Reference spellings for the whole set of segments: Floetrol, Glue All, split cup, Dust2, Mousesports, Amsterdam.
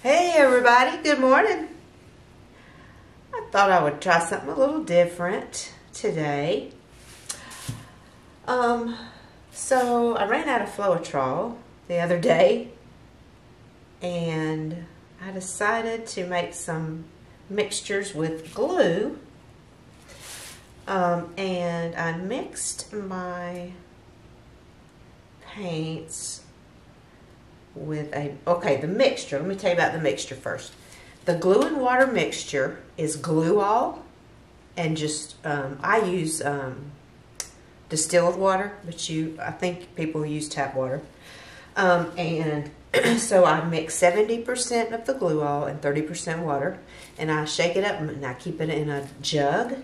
Hey everybody, good morning. I thought I would try something a little different today. So I ran out of Floetrol the other day and I decided to make some mixtures with glue. And I mixed my paints with the mixture. Let me tell you about the mixture first. The glue and water mixture is glue all, and just I use distilled water, but I think people use tap water. And so I mix 70% of the glue all and 30% water, and I shake it up and I keep it in a jug.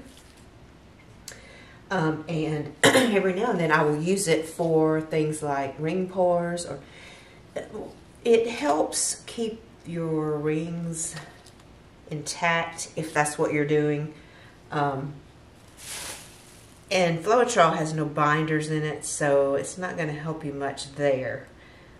And every now and then I will use it for things like ring pours, or it helps keep your rings intact if that's what you're doing. And Floetrol has no binders in it, so it's not going to help you much there.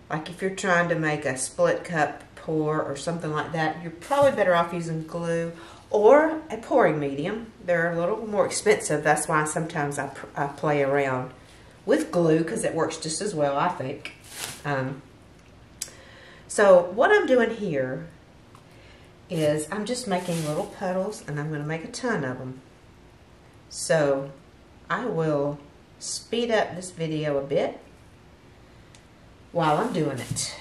Like if you're trying to make a split cup pour or something like that, you're probably better off using glue or a pouring medium. They're a little more expensive. That's why sometimes I play around with glue, because it works just as well, I think. So what I'm doing here is I'm just making little puddles, and I'm going to make a ton of them. So I will speed up this video a bit while I'm doing it.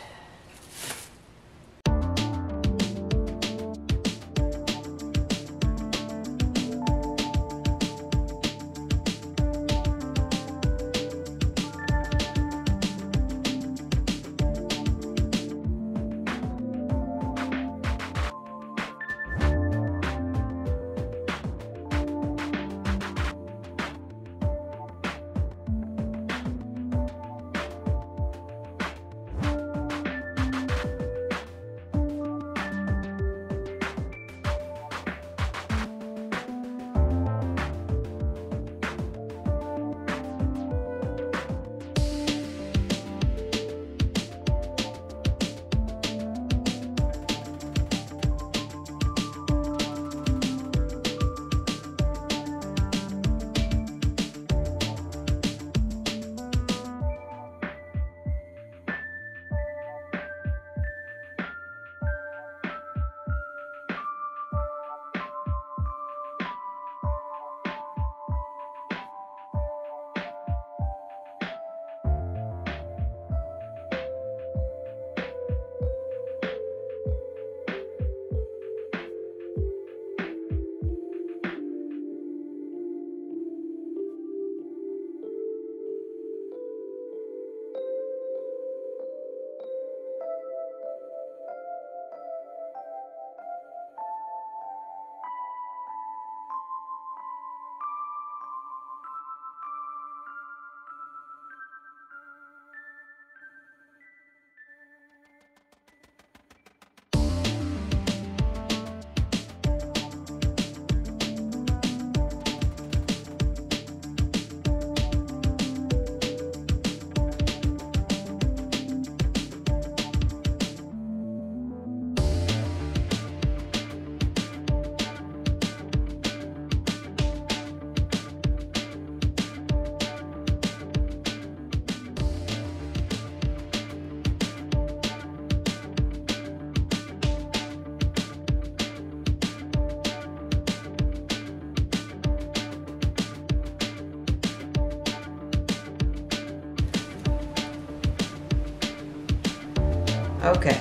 Okay,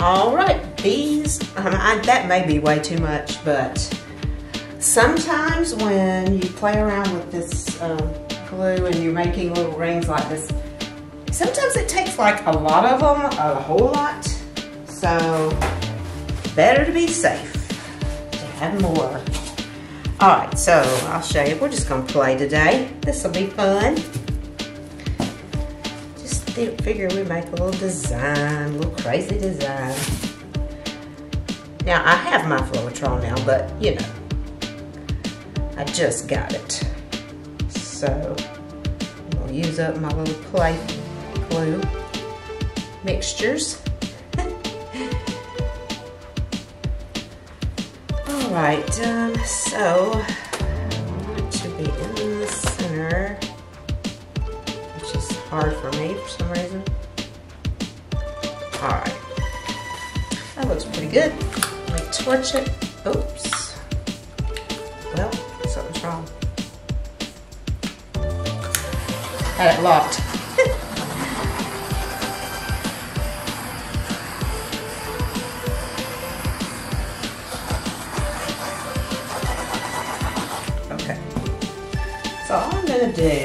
all right, these, that may be way too much, but sometimes when you play around with this glue and you're making little rings like this, sometimes it takes like a lot of them, a whole lot, so better to be safe to have more. All right, so I'll show you, we're just gonna play today. This will be fun. Figure we make a little design, a little crazy design. Now I have my Floetrol now, but you know, I just got it. So I'm gonna use up my little play glue mixtures. Alright, so it should be in the center, which is hard for me for some reason. Alright, that looks pretty good. Let me torch it. Oops. Well, something's wrong. Had it locked. Okay. So all I'm going to do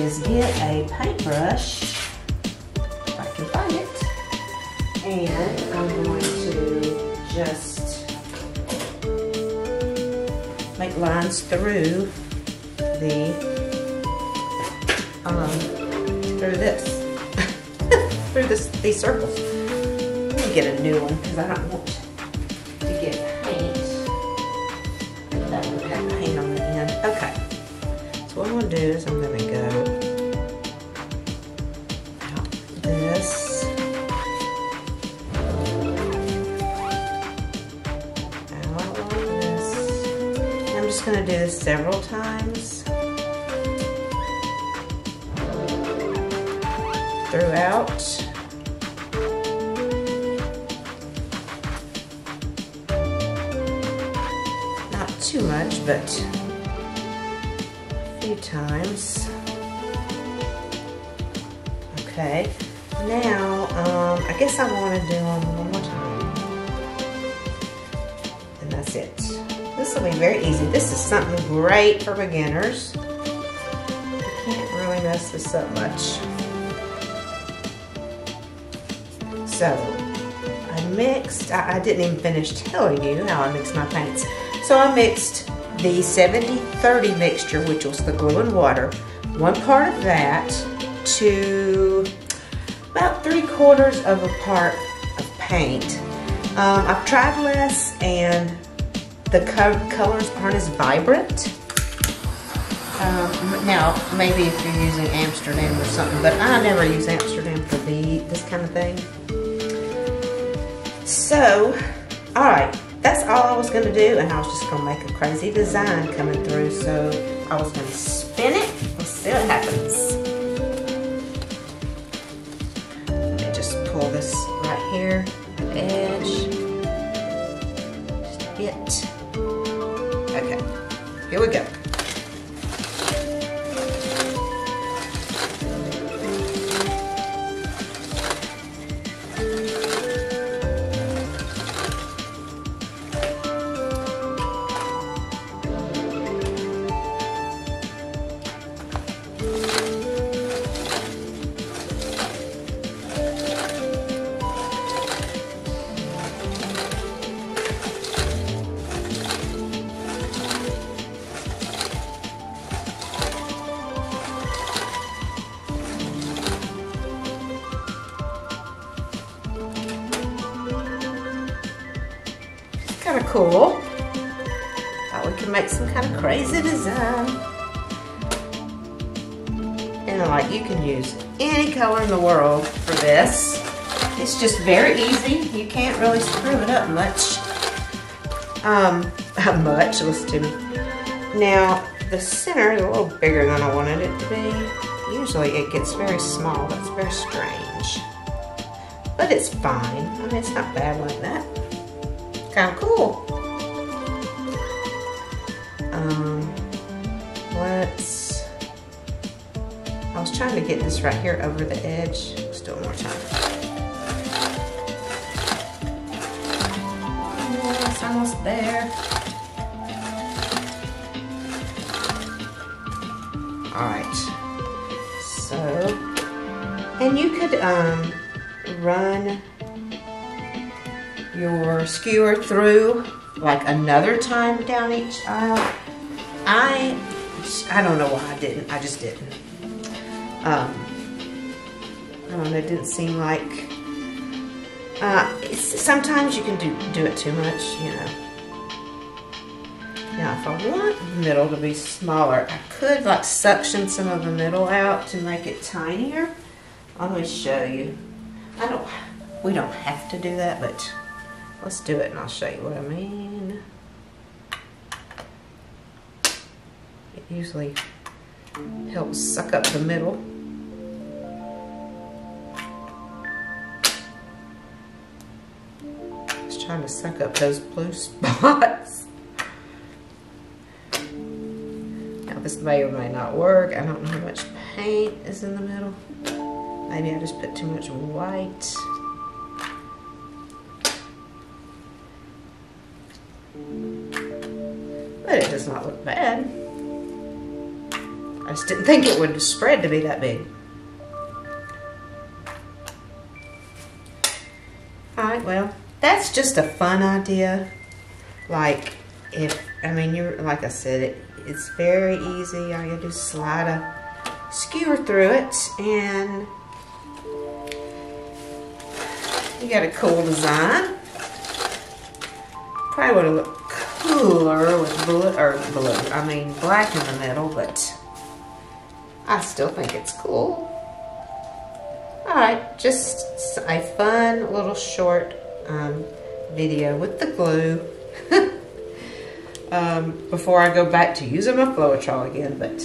is get a paintbrush, if I can find it, and I'm going to just make lines through the through this, through these circles. I'm gonna get a new one because I don't want to get paint. That one had paint on the end. Okay. So what I'm gonna do is I'm gonna go out this, out this. And I'm just gonna do this several times throughout. Not too much, but a few times. Okay, now I guess I want to do them one more time. And that's it. This will be very easy. This is something great for beginners. You can't really mess this up much. So I mixed, I didn't even finish telling you how I mixed my paints. So I mixed the 70-30 mixture, which was the glue and water, one part of that to about 3/4 of a part of paint. I've tried less and the colors aren't as vibrant. Now, maybe if you're using Amsterdam or something, but I never use Amsterdam for this kind of thing. So, alright, that's all I was going to do, and I was just going to make a crazy design coming through, so I was going to spin it and see what happens. Let me just pull this right here, the edge, just a bit. Okay, here we go. Kind of cool. Thought we could make some kind of crazy design. And like, you can use any color in the world for this. It's just very easy. You can't really screw it up much. Listen to me. Now, the center is a little bigger than I wanted it to be. Usually it gets very small. That's very strange. But it's fine. I mean, it's not bad like that. Kind of cool. I was trying to get this right here over the edge. Let's do it one more time. Oh, it's almost there. Alright. So, and you could run your skewer through like another time down each aisle. I don't know why I didn't. I just didn't. I don't know, it didn't seem like sometimes you can do it too much, you know. Now if I want the middle to be smaller, I could like suction some of the middle out to make it tinier. Let me show you. We don't have to do that, but Let's do it and I'll show you what I mean. It usually helps suck up the middle. It's trying to suck up those blue spots. Now this may or may not work. I don't know how much paint is in the middle. Maybe I just put too much white. But it does not look bad. I just didn't think it would spread to be that big. Alright, well, that's just a fun idea. Like, like I said, it's very easy. All you do is slide a skewer through it, and you got a cool design. Probably would have looked cooler with black in the middle, but I still think it's cool. Alright, just a fun little short video with the glue before I go back to using my Floetrol again. But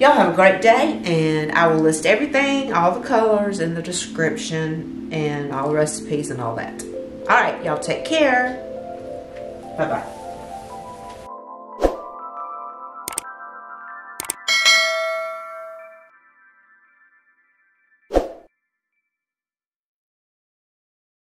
y'all have a great day, and I will list everything, all the colors in the description and all the recipes and all that. Alright, y'all take care. Bye-bye.